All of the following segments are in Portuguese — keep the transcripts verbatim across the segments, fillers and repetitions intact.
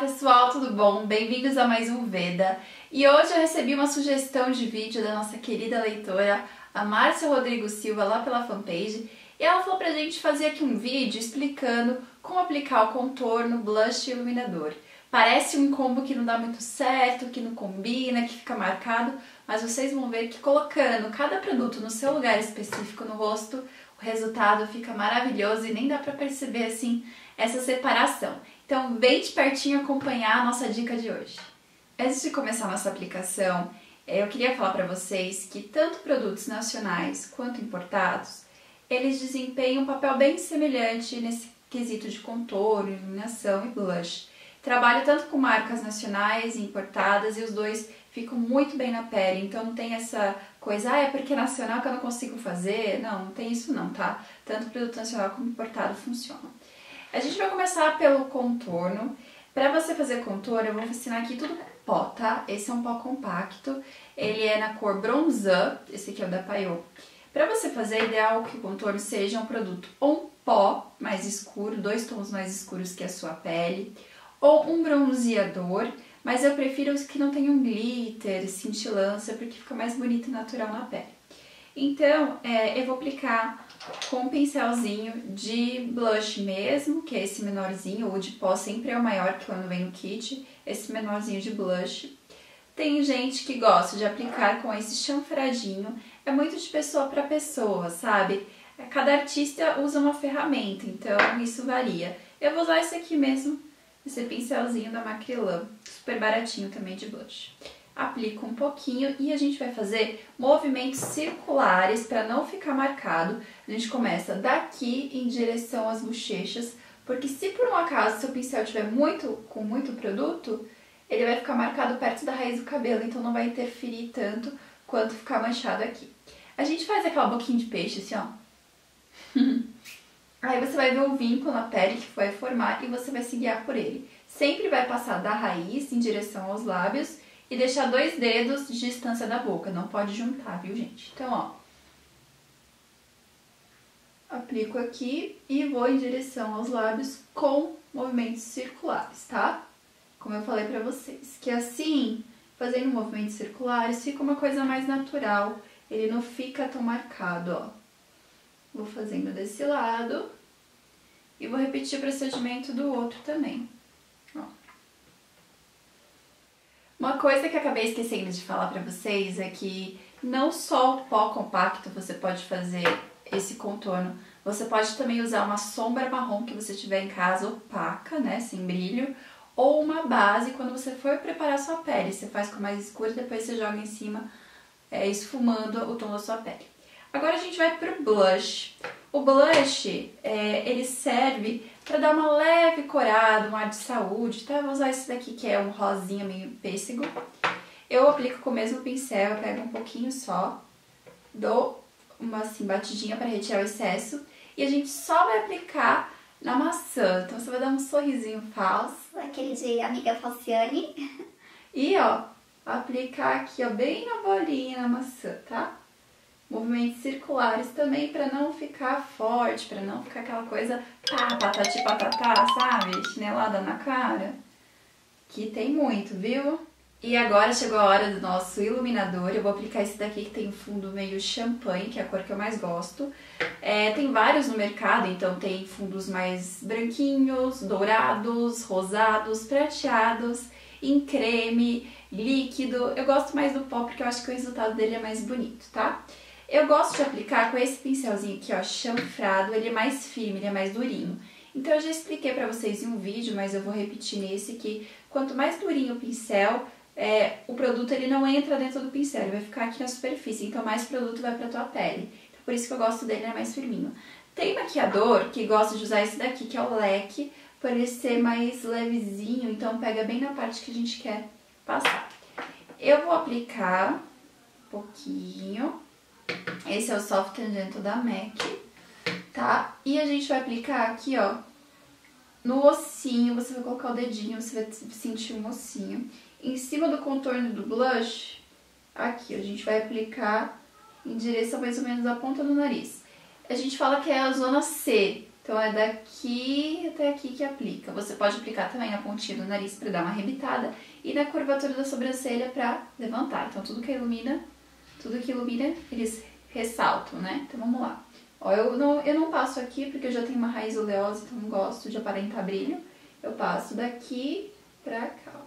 pessoal, tudo bom? Bem-vindos a mais um Veda. E hoje eu recebi uma sugestão de vídeo da nossa querida leitora, a Márcia Rodrigues Silva, lá pela fanpage, e ela falou pra gente fazer aqui um vídeo explicando como aplicar o contorno, blush e iluminador. Parece um combo que não dá muito certo, que não combina, que fica marcado, mas vocês vão ver que colocando cada produto no seu lugar específico no rosto, o resultado fica maravilhoso e nem dá pra perceber assim essa separação. Então vem de pertinho acompanhar a nossa dica de hoje. Antes de começar a nossa aplicação, eu queria falar para vocês que tanto produtos nacionais quanto importados, eles desempenham um papel bem semelhante nesse quesito de contorno, iluminação e blush. Trabalho tanto com marcas nacionais e importadas e os dois ficam muito bem na pele, então não tem essa coisa, ah, é porque é nacional que eu não consigo fazer, não, não tem isso não, tá? Tanto produto nacional como importado funcionam. A gente vai começar pelo contorno. Para você fazer contorno, eu vou ensinar aqui tudo com pó, tá? Esse é um pó compacto, ele é na cor bronzã, esse aqui é o da Payot. Para você fazer, é ideal que o contorno seja um produto ou um pó mais escuro, dois tons mais escuros que a sua pele, ou um bronzeador, mas eu prefiro os que não tenham glitter, cintilância, porque fica mais bonito e natural na pele. Então, é, eu vou aplicar com um pincelzinho de blush mesmo, que é esse menorzinho, ou de pó sempre é o maior que quando vem no kit, esse menorzinho de blush. Tem gente que gosta de aplicar com esse chanfradinho, é muito de pessoa para pessoa, sabe? Cada artista usa uma ferramenta, então isso varia. Eu vou usar esse aqui mesmo, esse pincelzinho da Macrylan, super baratinho também de blush. Aplico um pouquinho e a gente vai fazer movimentos circulares para não ficar marcado. A gente começa daqui em direção às bochechas, porque se por um acaso seu pincel tiver muito, com muito produto, ele vai ficar marcado perto da raiz do cabelo, então não vai interferir tanto quanto ficar manchado aqui. A gente faz aquela boquinha de peixe assim, ó. Aí você vai ver o vínculo na pele que vai formar e você vai se guiar por ele. Sempre vai passar da raiz em direção aos lábios e deixar dois dedos de distância da boca. Não pode juntar, viu, gente? Então, ó. Aplico aqui e vou em direção aos lábios com movimentos circulares, tá? Como eu falei pra vocês. Que assim, fazendo movimentos circulares, fica uma coisa mais natural. Ele não fica tão marcado, ó. Vou fazendo desse lado e vou repetir o procedimento do outro também. Ó. Uma coisa que eu acabei esquecendo de falar pra vocês é que não só o pó compacto você pode fazer esse contorno, você pode também usar uma sombra marrom que você tiver em casa, opaca, né, sem brilho, ou uma base quando você for preparar sua pele. Você faz com a mais escura e depois você joga em cima, é, esfumando o tom da sua pele. Agora a gente vai pro blush. O blush, é, ele serve para dar uma leve corada, um ar de saúde, tá? Eu vou usar esse daqui que é um rosinha meio pêssego. Eu aplico com o mesmo pincel, eu pego um pouquinho só, dou uma assim batidinha para retirar o excesso e a gente só vai aplicar na maçã. Então você vai dar um sorrisinho falso. Aquele de amiga Falciane. E ó, aplicar aqui ó, bem na bolinha, na maçã, tá? Movimentos circulares também para não ficar forte, para não ficar aquela coisa pá, patati patatá, sabe? Chinelada na cara, que tem muito, viu? E agora chegou a hora do nosso iluminador. Eu vou aplicar esse daqui que tem um fundo meio champanhe, que é a cor que eu mais gosto. É, tem vários no mercado, então tem fundos mais branquinhos, dourados, rosados, prateados, em creme, líquido. Eu gosto mais do pó porque eu acho que o resultado dele é mais bonito, tá? Eu gosto de aplicar com esse pincelzinho aqui, ó, chanfrado, ele é mais firme, ele é mais durinho. Então eu já expliquei pra vocês em um vídeo, mas eu vou repetir nesse que quanto mais durinho o pincel, é, o produto ele não entra dentro do pincel, ele vai ficar aqui na superfície, então mais produto vai pra tua pele. Então, por isso que eu gosto dele, ele é mais firminho. Tem maquiador que gosta de usar esse daqui, que é o leque, por ele ser mais levezinho, então pega bem na parte que a gente quer passar. Eu vou aplicar um pouquinho... Esse é o Soft and Gentle da M A C, tá? E a gente vai aplicar aqui, ó, no ossinho, você vai colocar o dedinho, você vai sentir um ossinho. Em cima do contorno do blush, aqui, a gente vai aplicar em direção mais ou menos à ponta do nariz. A gente fala que é a zona C Então é daqui até aqui que aplica. Você pode aplicar também na pontinha do nariz para dar uma arrebitada e na curvatura da sobrancelha para levantar. Então tudo que ilumina, tudo que ilumina, eles ressaltam, né? Então vamos lá. Ó, eu não, eu não passo aqui porque eu já tenho uma raiz oleosa, então não gosto de aparentar brilho. Eu passo daqui pra cá.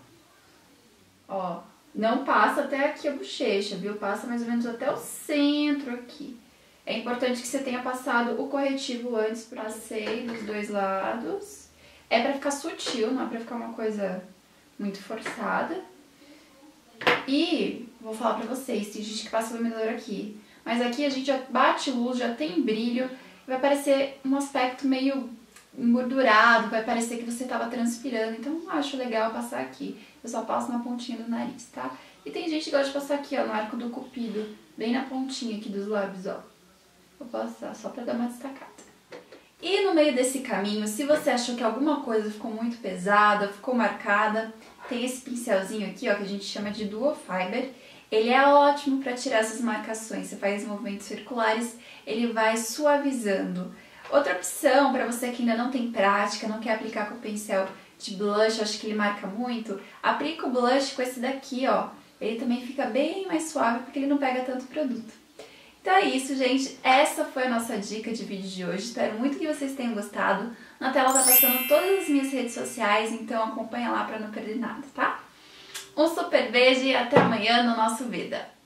Ó, não passa até aqui a bochecha, viu? Passa mais ou menos até o centro aqui. É importante que você tenha passado o corretivo antes, passei dos dois lados. É pra ficar sutil, não é pra ficar uma coisa muito forçada. E vou falar pra vocês, tem gente que passa iluminador aqui. Mas aqui a gente já bate luz, já tem brilho. Vai parecer um aspecto meio engordurado, vai parecer que você tava transpirando. Então não acho legal passar aqui. Eu só passo na pontinha do nariz, tá? E tem gente que gosta de passar aqui, ó, no arco do cupido. Bem na pontinha aqui dos lábios, ó. Vou passar só pra dar uma destacada. E no meio desse caminho, se você achou que alguma coisa ficou muito pesada, ficou marcada, tem esse pincelzinho aqui, ó, que a gente chama de Duo Fiber. Ele é ótimo pra tirar essas marcações. Você faz movimentos circulares, ele vai suavizando. Outra opção pra você que ainda não tem prática, não quer aplicar com o pincel de blush, eu acho que ele marca muito, aplica o blush com esse daqui, ó. Ele também fica bem mais suave porque ele não pega tanto produto. Então é isso, gente. Essa foi a nossa dica de vídeo de hoje. Espero muito que vocês tenham gostado. Na tela tá passando todas as minhas redes sociais, então acompanha lá pra não perder nada, tá? Um super beijo e até amanhã no nosso Vida.